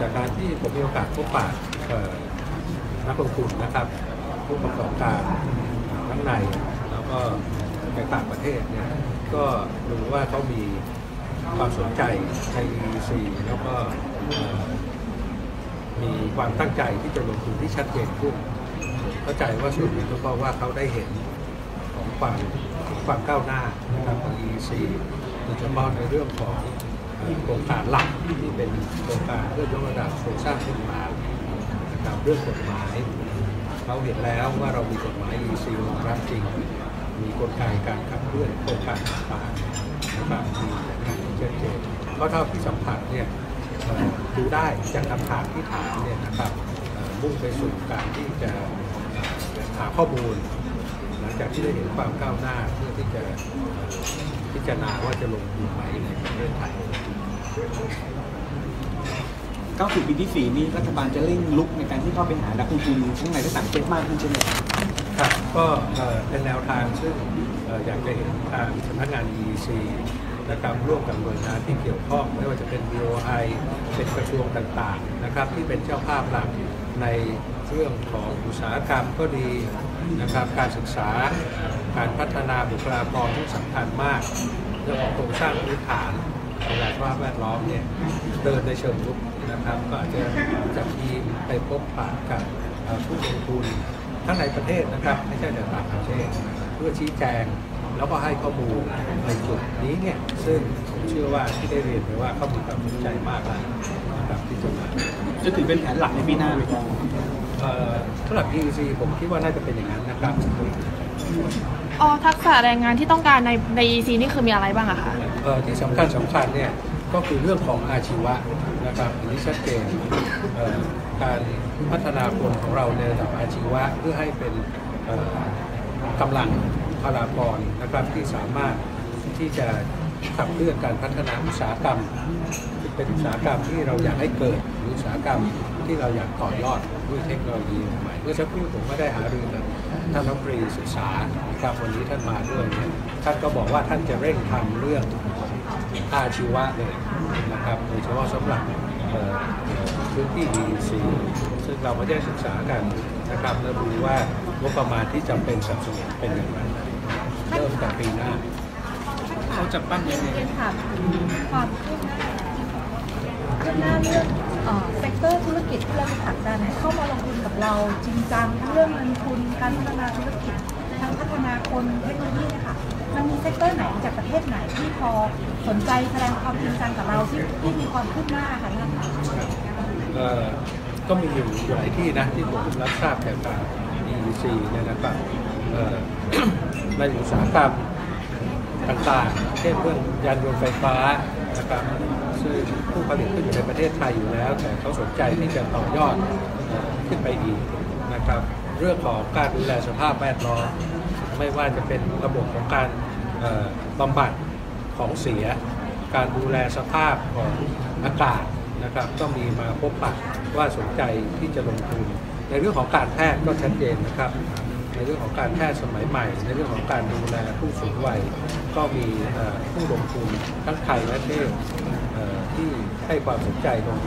จากการที่ผมมีโอกาสพบปะนักลงทุนนะครับผู้ประกอบการทั้งในแล้วก็ในต่างประเทศเนี่ยก็ดูว่าเขามีความสนใจใน EC แล้วก็มีความตั้งใจที่จะลงทุนที่ชัดเจนขึ้นเข้าใจว่าส่วนนี้ก็เพราะว่าเขาได้เห็นของความก้าวหน้านะครับของ EC โดยเฉพาะในเรื่องของโครงการหลักที่เป็นโครงการเพื่อยกระดับโครงสร้างพื้นฐานนะครับเรื่องกฎหมายเขาเห็นแล้วว่าเรามีกฎหมาย EC รองรับจริงมีกลไกการขับเคลื่อนโครงการต่างๆนะครับมีการเชื่อมโยงเพราะเท่าที่สัมผัสเนี่ยดูได้จากคำถามที่ถามเนี่ยนะครับมุ่งไปสู่การที่จะหาข้อมูลหลังจากที่ได้เห็นความก้าวหน้าเพื่อที่จะพิจารณาว่าจะลงทุนไหมในประเทศไทยก้าวสู่ปีที่ 4 นี้รัฐบาลจะเร่งลุกในการที่เข้าไปหานักลงทุนทั้งในและต่างประเทศมากขึ้นใช่ไหมครับก็เป็นแนวทางซึ่งอยากจะเห็นทางสำนักงาน EC นะครับร่วมกับหน่วยงานที่เกี่ยวข้องไม่ว่าจะเป็น BOI เป็นกระทรวงต่างๆนะครับที่เป็นเจ้าภาพหลักในเรื่องของอุตสาหกรรมก็ดีนะครับการศึกษาการพัฒนาบุคลากรที่สำคัญมากเรื่องของโครงสร้างพื้นฐานของสภาพแวดล้อมเนี่ยเดินในเชิงรุกนะครับก็อาจจะจับทีมไปพบปะกับผู้ลงทุนทั้งในประเทศนะครับไม่ใช่แต่ต่างประเทศเพื่อชี้แจงแล้วก็ให้ข้อมูลในจุดนี้เนี่ยซึ่งผมเชื่อว่าที่ได้เรียนไปว่าเขามีความสนใจมากเลยนะครับที่จะมาจะถือเป็นแผนหลักในปีหน้าไหมครับสำหรับ EC ผมคิดว่าน่าจะเป็นอย่างนั้นนะครับทักษะแรงงานที่ต้องการใน EC นี่คือมีอะไรบ้างอะคะที่สำคัญเนี่ยก็คือเรื่องของอาชีวะนะครับอันนี้ชัดเจนการพัฒนาคนของเราในระดับอาชีวะเพื่อให้เป็นกำลังพลากรนะครับที่สามารถที่จะขับเคลื่อนการพัฒนาอุตสาหกรรมเป็นอุตสาหกรรมที่เราอยากให้เกิดอุตสาหกรรมที่เราอยากต่อยอดด้วยเทคโนโลยีใหม่เมื่อสักครู่ผมก็ได้หารือกับท่านรัฐมนตรีศึกษาครับวันนี้ท่านมาด้วยเนี่ยท่านก็บอกว่าท่านจะเร่งทำเรื่องอาชีวะเลยนะครับโดยเฉพาะสำหรับพื้นที่ EC ซึ่งเราไม่ได้ศึกษากันนะครับและรู้ว่างบประมาณที่จำเป็นสนับสนุนเป็นอย่างไรเริ่มจากปีหน้าเขาจะปั้นยังไงค่ะความขึ้นหน้าเรื่องเซกเตอร์ธุรกิจที่เราผลักดันเข้ามาลงทุนกับเราจริงจังเรื่องเงินทุนการพัฒนาธุรกิจทั้งพัฒนาคนเทคโนโลยีนะคะมันมีเซกเตอร์ไหนจากประเทศไหนที่พอสนใจแสดงความจริงจังกับเราที่มีความขึ้นหน้าค่ะท่านก็มีอยู่หลายที่นะที่ผมรับทราบจากการ EC เนี่ยนะครับในอุตสาหกรรมต่างๆเช่นเรื่องยานยนต์ไฟฟ้านะครับซึ่งผู้ผลิตขึ้นอยู่ในประเทศไทยอยู่แล้วแต่เขาสนใจที่จะต่อยอดขึ้นไปอีกนะครับเรื่องของการดูแลสภาพแวดล้อมไม่ว่าจะเป็นระบบของการบำบัดของเสียการดูแลสภาพของอากาศนะครับก็มีมาพบปะว่าสนใจที่จะลงทุนในเรื่องของการแพทย์ก็ชัดเจนนะครับในเรื่องของการแพทย์สมัยใหม่ในเรื่องของการดูแลผู้สูงวัยก็มีผู้ลงทุนทั้งไทยและเทศที่ให้ความสนใจลง